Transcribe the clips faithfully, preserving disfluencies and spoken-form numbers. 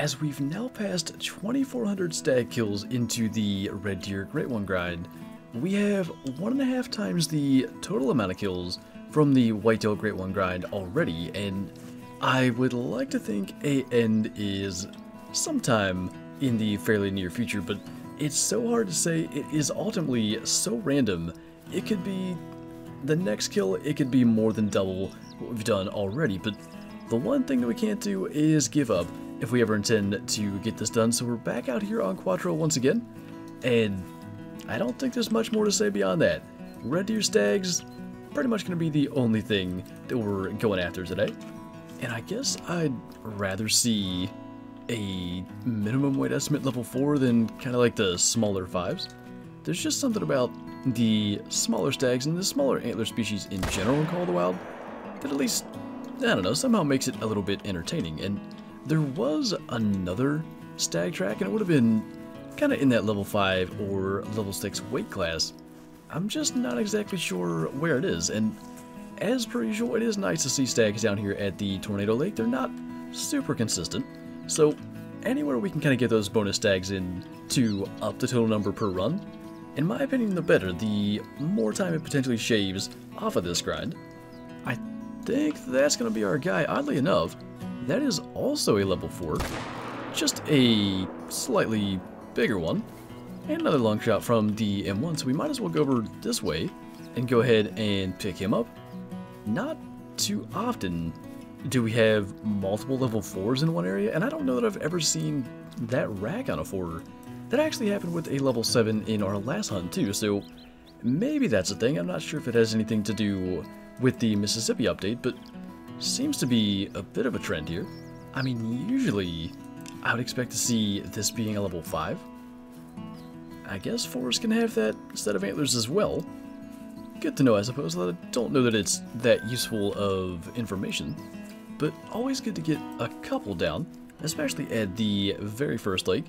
as we've now passed twenty-four hundred stag kills into the Red Deer Great One grind, we have one and a half times the total amount of kills from the Whitetail Great One grind already, and I would like to think a end is sometime in the fairly near future, but it's so hard to say. It is ultimately so random. It could be the next kill, it could be more than double what we've done already, but the one thing that we can't do is give up if we ever intend to get this done. So we're back out here on Cuatro once again, and I don't think there's much more to say beyond that. Red Deer stags, pretty much going to be the only thing that we're going after today. And I guess I'd rather see a minimum weight estimate level four than kind of like the smaller fives. There's just something about the smaller stags and the smaller antler species in general in Call of the Wild that at least, I don't know, somehow makes it a little bit entertaining. And there was another stag track, and it would have been kind of in that level five or level six weight class. I'm just not exactly sure where it is, and as per usual, it is nice to see stags down here at the Tornado Lake. They're not super consistent, so anywhere we can kind of get those bonus stags in to up the total number per run, in my opinion, the better, the more time it potentially shaves off of this grind. I think that's going to be our guy. Oddly enough, that is also a level four, just a slightly bigger one. And another long shot from the M one, so we might as well go over this way and go ahead and pick him up. Not too often do we have multiple level fours in one area, and I don't know that I've ever seen that rack on a four. That actually happened with a level seven in our last hunt too, so maybe that's a thing. I'm not sure if it has anything to do with the Mississippi update, but seems to be a bit of a trend here. I mean, usually I would expect to see this being a level five. I guess fours can have that instead of antlers as well. Good to know, I suppose. I don't know that it's that useful of information, but always good to get a couple down, especially at the very first lake.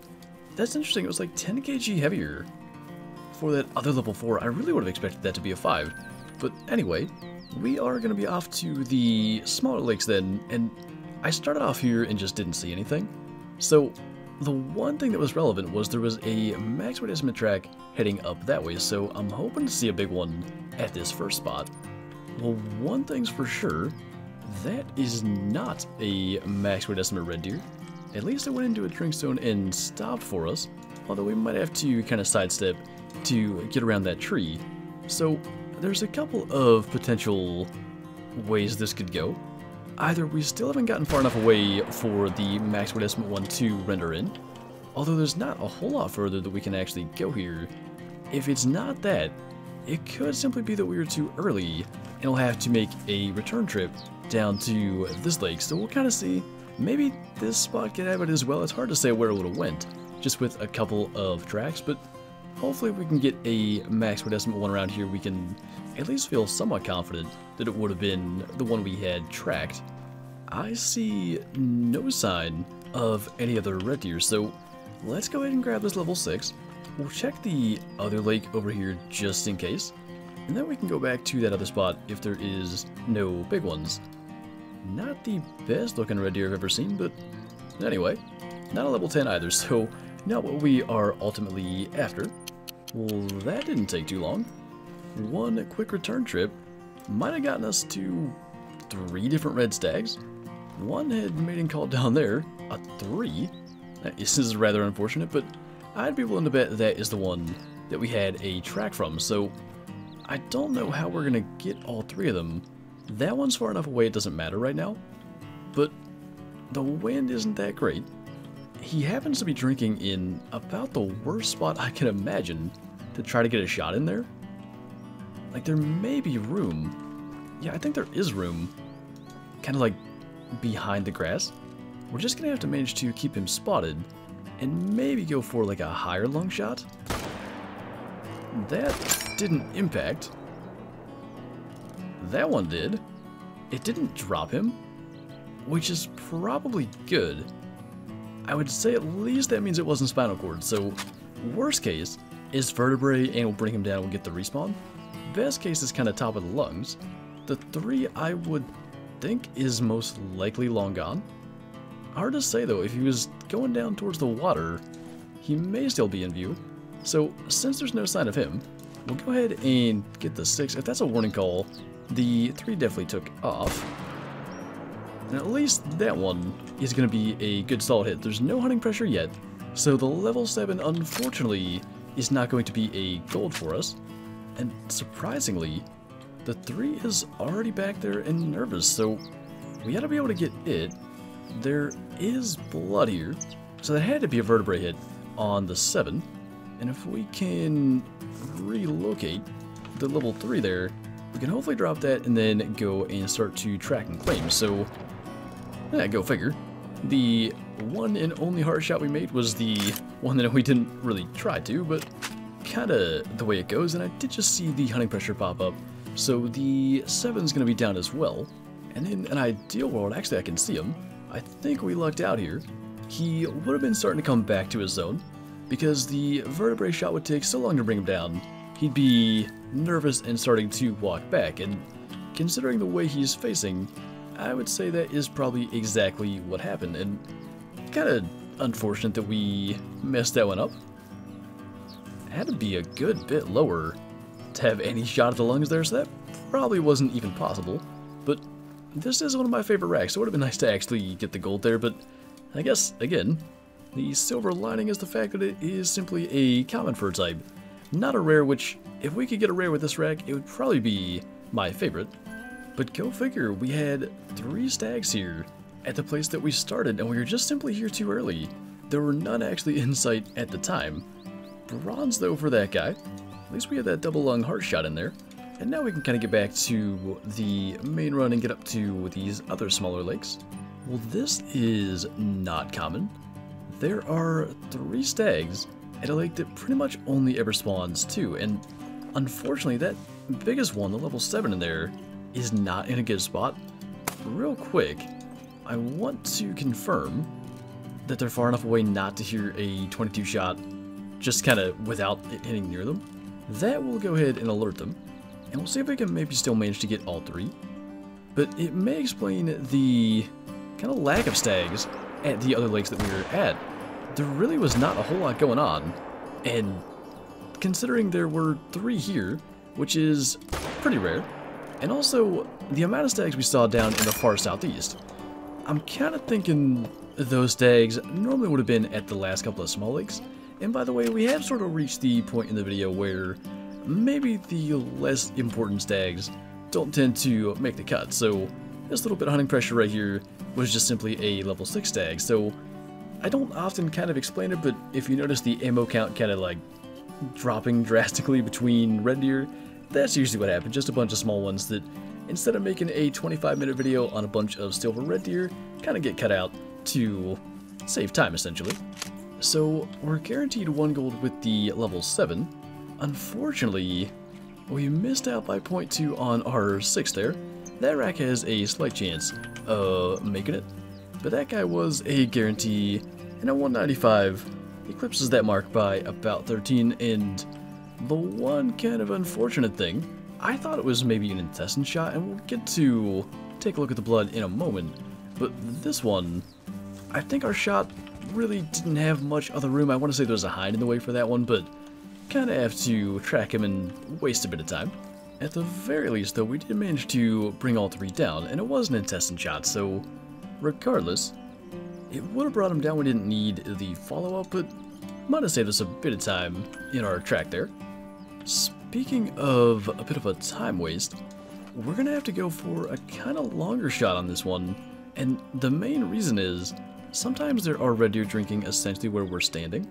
That's interesting, it was like ten kilograms heavier for that other level four. I really would have expected that to be a five, but anyway, we are going to be off to the smaller lakes then, and I started off here and just didn't see anything, so the one thing that was relevant was there was a max weight estimate track heading up that way, so I'm hoping to see a big one at this first spot. Well, one thing's for sure, that is not a max weight estimate red deer. At least it went into a drink zone and stopped for us, although we might have to kind of sidestep to get around that tree. So there's a couple of potential ways this could go. Either we still haven't gotten far enough away for the max weight estimate one to render in, although there's not a whole lot further that we can actually go here. If it's not that, it could simply be that we were too early and we'll have to make a return trip down to this lake, so we'll kind of see. Maybe this spot could have it as well. It's hard to say where it would have went just with a couple of tracks, but hopefully we can get a max weight estimate one around here. We can at least feel somewhat confident that it would have been the one we had tracked. I see no sign of any other red deer, so let's go ahead and grab this level six. We'll check the other lake over here just in case, and then we can go back to that other spot if there is no big ones. Not the best looking red deer I've ever seen, but anyway, not a level ten either, so not what we are ultimately after. Well, that didn't take too long. One quick return trip might have gotten us to three different red stags. One had mating called down there, a three. This is rather unfortunate, but I'd be willing to bet that is the one that we had a track from, so I don't know how we're going to get all three of them. That one's far enough away it doesn't matter right now, but the wind isn't that great. He happens to be drinking in about the worst spot I can imagine to try to get a shot in there. Like, there may be room. Yeah, I think there is room. Kind of like behind the grass. We're just going to have to manage to keep him spotted and maybe go for like a higher long shot. That didn't impact. That one did. It didn't drop him, which is probably good. I would say at least that means it wasn't spinal cord, so worst case is vertebrae and we'll bring him down and we'll get the respawn. Best case is kind of top of the lungs. The three I would think is most likely long gone. Hard to say though, if he was going down towards the water, he may still be in view. So since there's no sign of him, we'll go ahead and get the six. If that's a warning call, the three definitely took off. And at least that one is going to be a good solid hit. There's no hunting pressure yet, so the level seven unfortunately is not going to be a gold for us. And surprisingly, the three is already back there and nervous, so we gotta be able to get it. There is blood here, so that had to be a vertebrae hit on the seven. And if we can relocate the level three there, we can hopefully drop that and then go and start to track and claim. So, yeah, go figure. The one and only hard shot we made was the one that we didn't really try to, but kinda the way it goes. And I did just see the hunting pressure pop up, so the seven's gonna be down as well. And in an ideal world, actually I can see him. I think we lucked out here. He would have been starting to come back to his zone, because the vertebrae shot would take so long to bring him down, he'd be nervous and starting to walk back. And considering the way he's facing, I would say that is probably exactly what happened. And kinda unfortunate that we messed that one up. It had to be a good bit lower to have any shot at the lungs there, so that probably wasn't even possible. But this is one of my favorite racks, so it would have been nice to actually get the gold there. But I guess, again, the silver lining is the fact that it is simply a common fur type, not a rare, which if we could get a rare with this rack, it would probably be my favorite. But go figure, we had three stags here at the place that we started, and we were just simply here too early. There were none actually in sight at the time. Bronze though for that guy. At least we had that double lung heart shot in there. And now we can kind of get back to the main run and get up to these other smaller lakes. Well, this is not common. There are three stags at a lake that pretty much only ever spawns two, and unfortunately that biggest one, the level seven in there, is not in a good spot. Real quick, I want to confirm that they're far enough away not to hear a twenty-two shot just kind of without it hitting near them. That will go ahead and alert them, and we'll see if we can maybe still manage to get all three. But it may explain the kind of lack of stags at the other lakes that we were at. There really was not a whole lot going on, and considering there were three here, which is pretty rare, and also the amount of stags we saw down in the far southeast, I'm kind of thinking those stags normally would have been at the last couple of small lakes. And by the way, we have sort of reached the point in the video where maybe the less important stags don't tend to make the cut, so this little bit of hunting pressure right here was just simply a level six stag. So I don't often kind of explain it, but if you notice the ammo count kind of like dropping drastically between Red Deer, that's usually what happened, just a bunch of small ones that instead of making a twenty-five minute video on a bunch of silver Red Deer, kind of get cut out to save time essentially. So we're guaranteed one gold with the level seven. Unfortunately, we missed out by point two on our six there. That rack has a slight chance of making it, but that guy was a guarantee, and at one ninety-five, eclipses that mark by about thirteen, and the one kind of unfortunate thing, I thought it was maybe an intestine shot, and we'll get to take a look at the blood in a moment, but this one, I think our shot really didn't have much other room. I want to say there was a hind in the way for that one, but kind of have to track him and waste a bit of time. At the very least though, we did manage to bring all three down, and it was an intestine shot, so regardless, it would have brought him down. We didn't need the follow-up, but might have saved us a bit of time in our track there. Speaking of a bit of a time waste, we're gonna have to go for a kind of longer shot on this one, and the main reason is sometimes there are Red Deer drinking essentially where we're standing.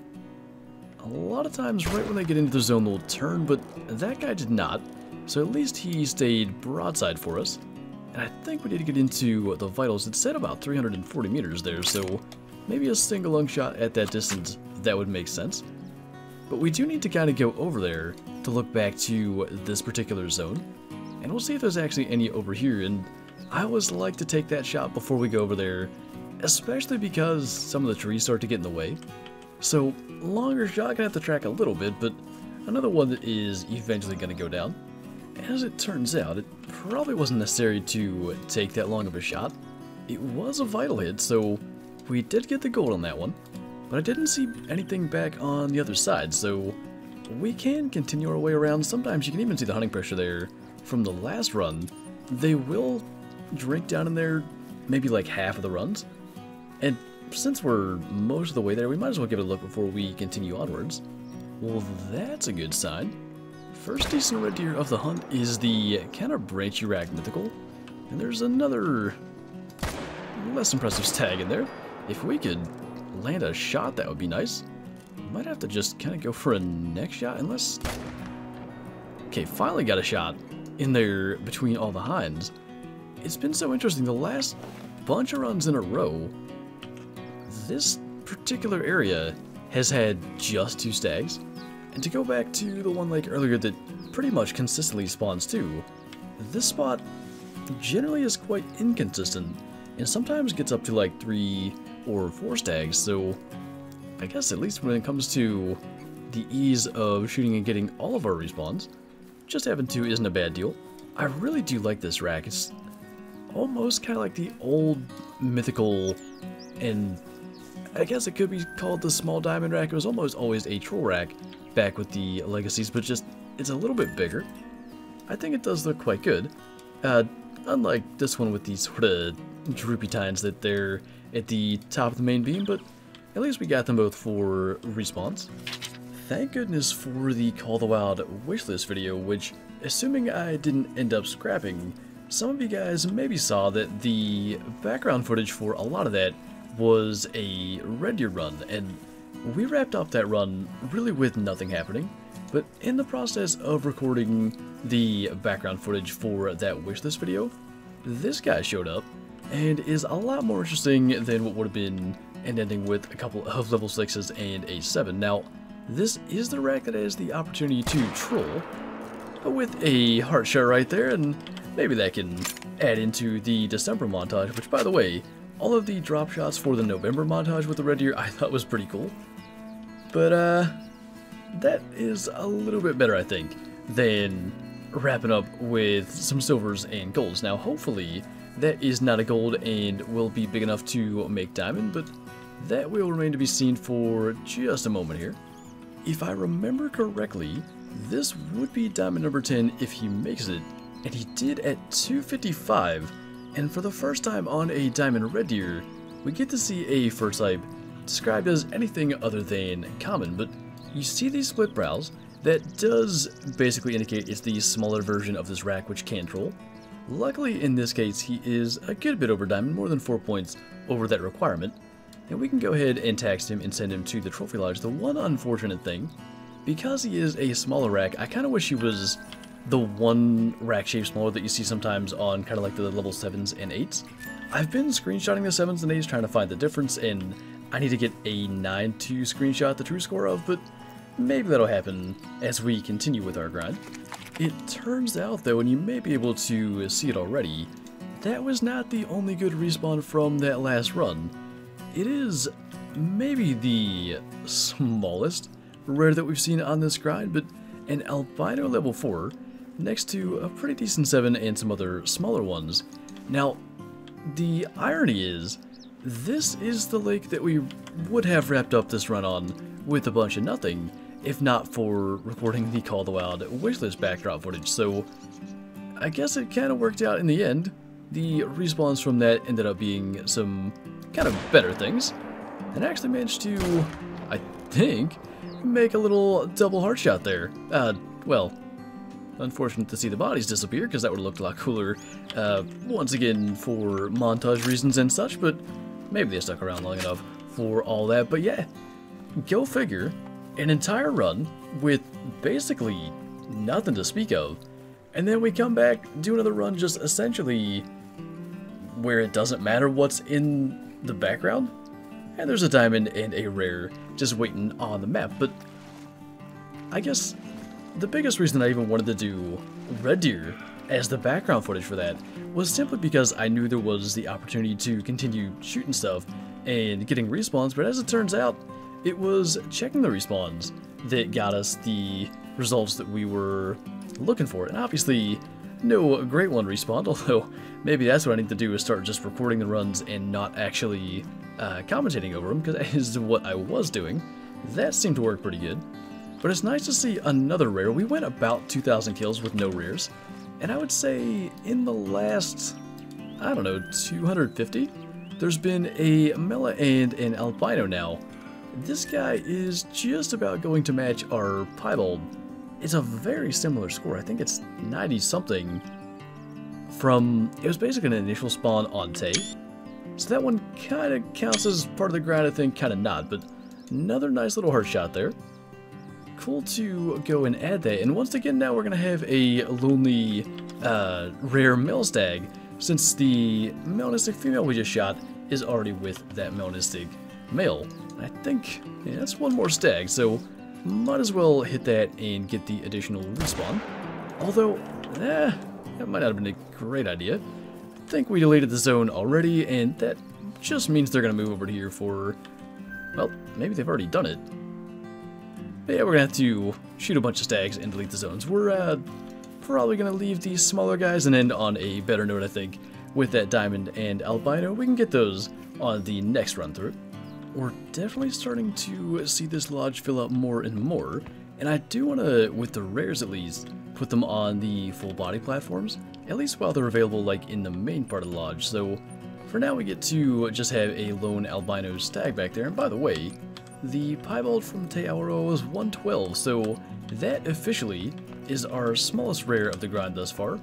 A lot of times right when they get into the zone they'll turn, but that guy did not, so at least he stayed broadside for us. And I think we need to get into the vitals. It said about three hundred forty meters there, so maybe a single lung shot at that distance, that would make sense. But we do need to kind of go over there to look back to this particular zone, and we'll see if there's actually any over here. And I always like to take that shot before we go over there, especially because some of the trees start to get in the way. So longer shot, gonna have to track a little bit, but another one that is eventually gonna go down. As it turns out, it probably wasn't necessary to take that long of a shot. It was a vital hit, so we did get the gold on that one, but I didn't see anything back on the other side, so we can continue our way around. Sometimes you can even see the hunting pressure there from the last run. They will drink down in there maybe like half of the runs, and since we're most of the way there, we might as well give it a look before we continue onwards. Well, that's a good sign. First decent red deer of the hunt is the Cantabrian Chirag mythical, and there's another less impressive stag in there. If we could land a shot, that would be nice. Might have to just kind of go for a neck shot, unless... Okay, finally got a shot in there between all the hinds. It's been so interesting, the last bunch of runs in a row, this particular area has had just two stags. And to go back to the one lake earlier that pretty much consistently spawns two, this spot generally is quite inconsistent and sometimes gets up to like three or four stags, so I guess at least when it comes to the ease of shooting and getting all of our respawns, just having two isn't a bad deal. I really do like this rack. It's almost kind of like the old mythical, and I guess it could be called the small diamond rack. It was almost always a troll rack back with the legacies, but just it's a little bit bigger. I think it does look quite good, uh, unlike this one with these sort of droopy tines that they're at the top of the main beam, but at least we got them both for respawns. Thank goodness for the Call of the Wild wishlist video, which, assuming I didn't end up scrapping, some of you guys maybe saw that the background footage for a lot of that was a Red Deer run, and we wrapped up that run really with nothing happening. But in the process of recording the background footage for that wishlist video, this guy showed up and is a lot more interesting than what would have been an ending with a couple of level sixes and a seven. Now, this is the rack that has the opportunity to troll, but with a heart shot right there, and maybe that can add into the December montage, which, by the way, all of the drop shots for the November montage with the Red Deer I thought was pretty cool. But uh, that is a little bit better, I think, than wrapping up with some silvers and golds. Now, hopefully, that is not a gold and will be big enough to make diamond, but that will remain to be seen for just a moment here. If I remember correctly, this would be diamond number ten if he makes it, and he did at two fifty-five, and for the first time on a diamond red deer, we get to see a fur type described as anything other than common, but you see these split brows. That does basically indicate it's the smaller version of this rack, which can troll. Luckily in this case, he is a good bit over diamond, more than four points over that requirement, and we can go ahead and tax him and send him to the Trophy Lodge. The one unfortunate thing, because he is a smaller rack, I kind of wish he was the one rack shape smaller that you see sometimes on kind of like the level sevens and eights. I've been screenshotting the sevens and eights trying to find the difference, and I need to get a nine to screenshot the true score of, but maybe that'll happen as we continue with our grind. It turns out though, and you may be able to see it already, that was not the only good respawn from that last run. It is maybe the smallest rare that we've seen on this grind, but an albino level four next to a pretty decent seven and some other smaller ones. Now, the irony is, this is the lake that we would have wrapped up this run on with a bunch of nothing, if not for recording the Call of the Wild wishlist backdrop footage, so I guess it kind of worked out in the end. The respawns from that ended up being some kind of better things, and I actually managed to, I think, make a little double heart shot there. Uh, well, unfortunate to see the bodies disappear, because that would have looked a lot cooler, uh, once again for montage reasons and such, but maybe they stuck around long enough for all that. But yeah, go figure, an entire run with basically nothing to speak of, and then we come back, do another run just essentially where it doesn't matter what's in the background, and there's a diamond and a rare just waiting on the map. But I guess the biggest reason I even wanted to do Red Deer as the background footage for that was simply because I knew there was the opportunity to continue shooting stuff and getting respawns, but as it turns out, it was checking the respawns that got us the results that we were looking for. And obviously no Great One respawned, although maybe that's what I need to do, is start just recording the runs and not actually uh, commentating over them, because that is what I was doing. That seemed to work pretty good. But it's nice to see another rare. We went about two thousand kills with no rares. And I would say in the last, I don't know, two hundred fifty, there's been a Mela and an Albino now. This guy is just about going to match our Piebald. It's a very similar score. I think it's ninety something from, it was basically an initial spawn on Tay. So that one kind of counts as part of the grind, I think, kind of not, but another nice little heart shot there. Cool to go and add that. And once again, now we're going to have a lonely uh, rare male stag, since the melanistic female we just shot is already with that melanistic male. I think, yeah, that's one more stag, so might as well hit that and get the additional respawn. Although, eh, that might not have been a great idea. I think we deleted the zone already, and that just means they're going to move over here for, well, maybe they've already done it. But yeah, we're going to have to shoot a bunch of stags and delete the zones. We're uh, probably going to leave these smaller guys and end on a better note, I think, with that Diamond and Albino. We can get those on the next run through. We're definitely starting to see this lodge fill up more and more, and I do want to, with the rares at least, put them on the full body platforms, at least while they're available like in the main part of the lodge. So for now we get to just have a lone albino stag back there. And by the way, the Piebald from Te Auro was one twelve, so that officially is our smallest rare of the grind thus far.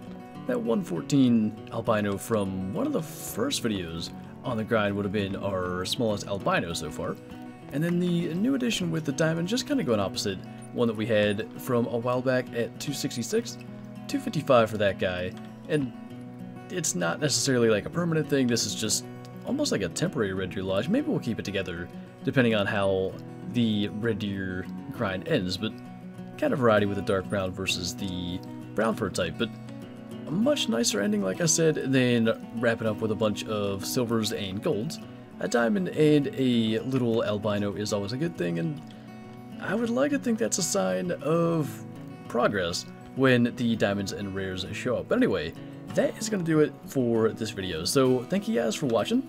That one fourteen albino from one of the first videos on the grind would have been our smallest albino so far. And then the new addition with the Diamond just kind of going opposite one that we had from a while back at two sixty-six, two fifty-five for that guy. And it's not necessarily like a permanent thing, this is just almost like a temporary Red Deer Lodge. Maybe we'll keep it together depending on how the Red Deer grind ends, but kind of variety with the dark brown versus the brown fur type. But a much nicer ending, like I said, than wrapping up with a bunch of silvers and golds. A Diamond and a little albino is always a good thing, and I would like to think that's a sign of progress when the diamonds and rares show up. But anyway, that is going to do it for this video. So thank you guys for watching,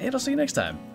and I'll see you next time.